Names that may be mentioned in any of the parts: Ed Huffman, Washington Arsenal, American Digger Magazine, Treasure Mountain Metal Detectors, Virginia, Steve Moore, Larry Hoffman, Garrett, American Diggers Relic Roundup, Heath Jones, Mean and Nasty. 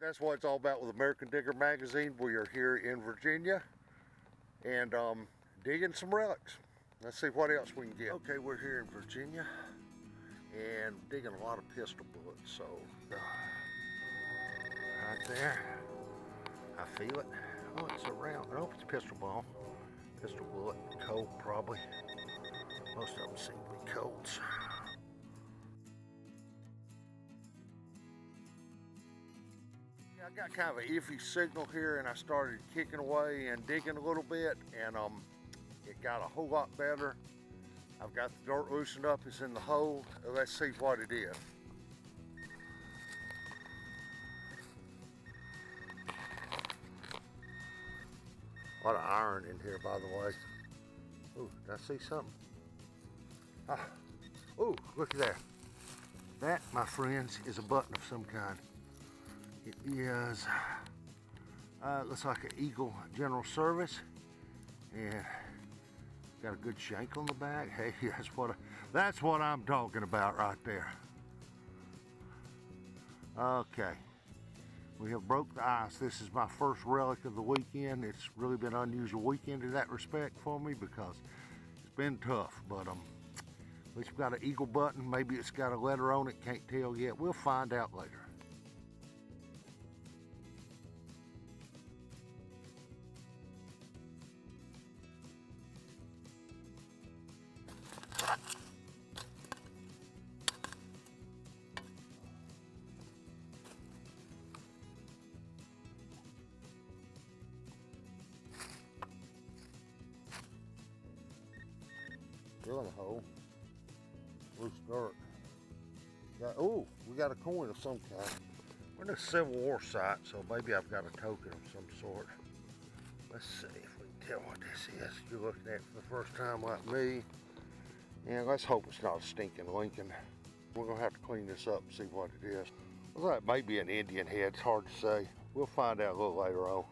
That's what it's all about with American Digger Magazine. We are here in Virginia and digging some relics. Let's see what else we can get. Okay, we're here in Virginia and digging a lot of pistol bullets. So right there, I feel it. Oh, it's around. Oh, it's a pistol ball. Pistol bullet, Colt probably. Most of them seem to be Colts. I got kind of an iffy signal here, and I started kicking away and digging a little bit, and it got a whole lot better. I've got the dirt loosened up, it's in the hole. Let's see what it is. A lot of iron in here, by the way. Ooh, did I see something? Ah, ooh, looky there. That, my friends, is a button of some kind. It is, looks like an Eagle General Service, and got a good shank on the back. Hey, that's what I'm talking about right there. Okay, we have broke the ice. This is my first relic of the weekend. It's really been an unusual weekend in that respect for me because it's been tough, but at least we've got an Eagle button. Maybe it's got a letter on it, can't tell yet. We'll find out later. Drilling a hole, loose dirt. Oh, we got a coin of some kind. We're in a Civil War site, so maybe I've got a token of some sort. Let's see if we can tell what this is. You're looking at it for the first time like me. And let's hope it's not a stinking Lincoln. We're gonna have to clean this up and see what it is. Looks like it may be an Indian head, it's hard to say. We'll find out a little later on.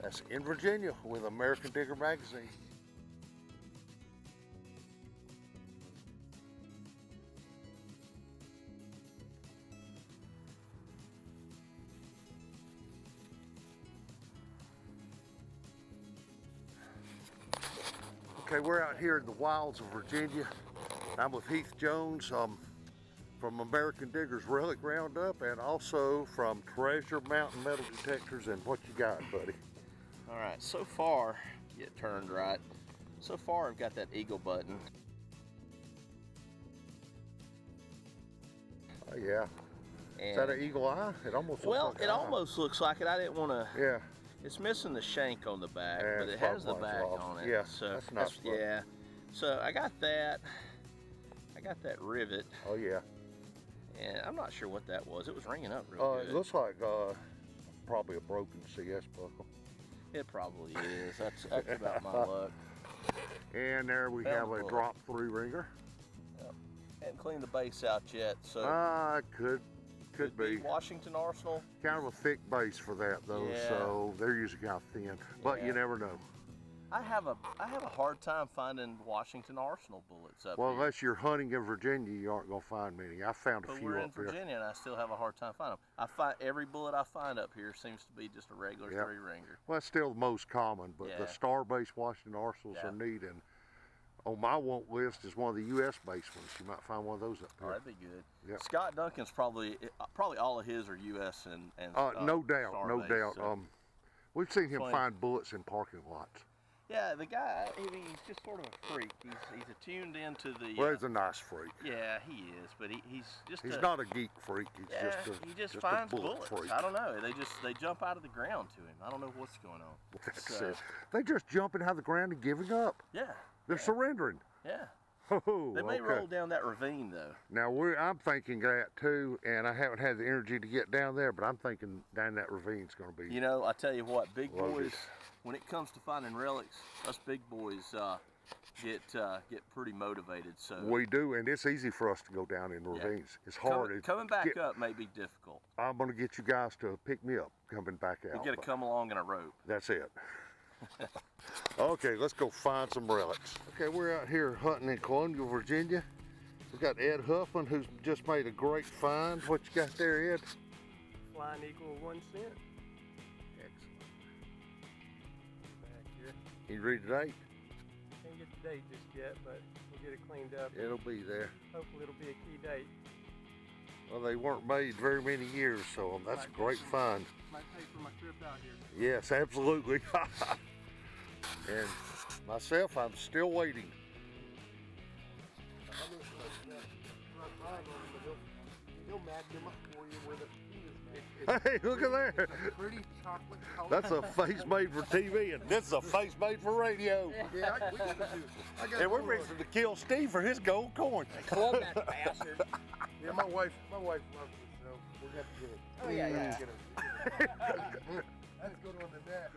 That's in Virginia with American Digger Magazine. Okay, we're out here in the wilds of Virginia. I'm with Heath Jones from American Diggers Relic Roundup and also from Treasure Mountain Metal Detectors. And what you got, buddy? All right, so far, get turned right. So far, I've got that Eagle button. Oh, yeah. And is that an eagle eye? It almost looks like it almost looks like it. I didn't want to... Yeah. It's missing the shank on the back, but it has the back on it. Yeah, so that's nice. Yeah, so I got that rivet. Oh yeah. And I'm not sure what that was. It was ringing up real good. It looks like probably a broken CS buckle. It probably is. That's about my luck. And there we have a drop 3 ringer. Yep. Haven't cleaned the base out yet, so. Could be. Washington Arsenal. Kind of a thick base for that though, so they're usually kind of thin. But you never know. I have a hard time finding Washington Arsenal bullets up here. Unless you're hunting in Virginia, you aren't gonna find many. I found a few up here. We're in Virginia and I still have a hard time finding them. Every bullet I find up here seems to be just a regular 3-ringer. Well, it's still the most common, but the star-based Washington Arsenals are neat, and on my want list is one of the U.S.-based ones. You might find one of those up here. Oh, that'd be good. Yep. Scott Duncan's probably all of his are U.S. and no doubt, no doubt. So. We've seen him find bullets in parking lots. Yeah, the guy, I mean, he's just sort of a freak. He's attuned into the... Well, he's a nice freak. Yeah, he is, but he's just... He's not a geek freak. He's just finds bullets. Freak. I don't know. They jump out of the ground to him. I don't know what's going on. That's it. They just jumping out of the ground and giving up. Yeah. They're surrendering. Yeah. Oh, they may roll down that ravine, though. Now, I'm thinking that, too, and I haven't had the energy to get down there, but I'm thinking down that ravine's going to be... You know, I tell you what, big boys, when it comes to finding relics, us big boys get pretty motivated. So we do, and it's easy for us to go down in ravines. It's hard. Coming back up may be difficult. I'm going to get you guys to pick me up coming back out. You got to come along in a rope. That's it. Okay, let's go find some relics. Okay, we're out here hunting in Colonial, Virginia. We've got Ed Huffman, who's just made a great find. What you got there, Ed? line equal 1 cent. Excellent. Back here. Can you read the date? Can't get the date just yet, but we'll get it cleaned up. It'll be there. Hopefully it'll be a key date. Well, they weren't made very many years, so that's a great find. Might pay for my trip out here. Yes, absolutely. And myself, I'm still waiting. He'll match him up for you with a penis. Hey, look at there. Pretty chocolate color. That's a face made for TV, and this is a face made for radio. Yeah, we can do it. And we're fixing to kill Steve for his gold coin. Club that bastard. Yeah, my wife loves it, so we're gonna have to get it. Oh yeah. That's good one to that.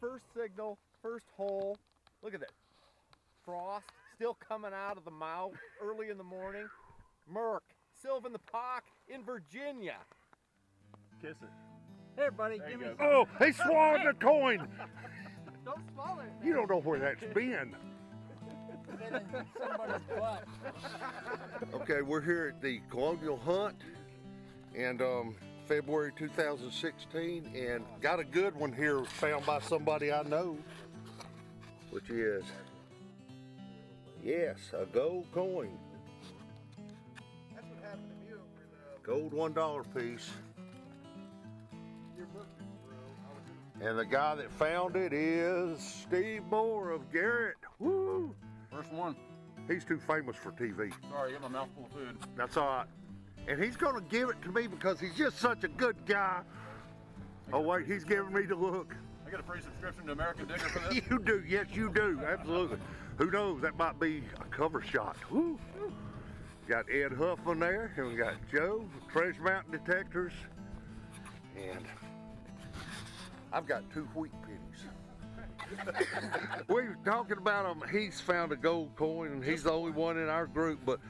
First signal, first hole. Look at that. Frost still coming out of the mouth early in the morning. Murk. Sylvan the Pock in Virginia. Kiss it. Hey, buddy, give me some. Oh, he swallowed the coin. Don't swallow it. Man. You don't know where that's been. It's been in somebody's butt. Okay, we're here at the Colonial Hunt, and February 2016, and got a good one here found by somebody I know, which is, yes, a gold coin. Gold $1 piece. And the guy that found it is Steve Moore of Garrett. Woo! First one. He's too famous for TV. Sorry, you have a mouthful of food. That's all right. And he's gonna give it to me because he's just such a good guy. Oh wait, he's giving me the look. I got a free subscription to American Digger for this? You do, yes you do, absolutely. Who knows, that might be a cover shot. Woo! Got Ed Huffman there, and we got Joe, Treasure Mountain Detectors, and I've got 2 wheat pennies. We were talking about him, he's found a gold coin, and he's the only one in our group, but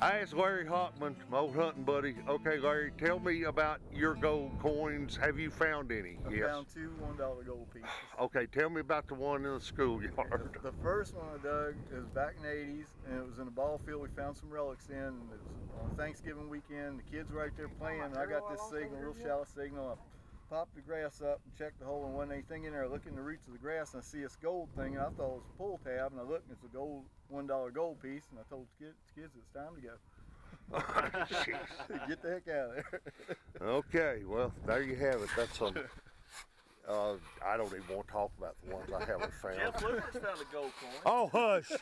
I asked Larry Hoffman, my old hunting buddy, okay Larry, tell me about your gold coins, have you found any? Yes. I found 2 $1 gold pieces. Okay, tell me about the one in the schoolyard. The first one I dug is back in the 80s, and it was in a ball field we found some relics in, and it was on Thanksgiving weekend, the kids were out there playing, and I got this signal, real shallow signal, I popped the grass up and checked the hole and wasn't anything in there. I look in the roots of the grass and I see this gold thing, and I thought it was a pull tab, and I looked and it's a gold $1 gold piece, and I told the kids it's time to go. Get the heck out of there. Okay, well there you have it. That's some I don't even want to talk about the ones I haven't found. Jeff Lubert's found a gold coin. Oh hush.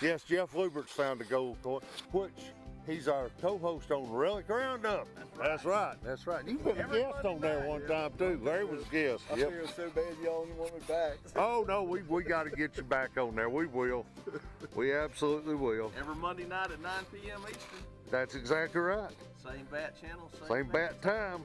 Yes, Jeff Lubert's found a gold coin, which he's our co-host on Relic Roundup. That's right. You put a guest on there one time too. Larry was a guest. I feel so bad y'all didn't want me back. Oh no, we got to get you back on there. We will. We absolutely will. Every Monday night at 9 p.m. Eastern. That's exactly right. Same bat channel. Same bat time.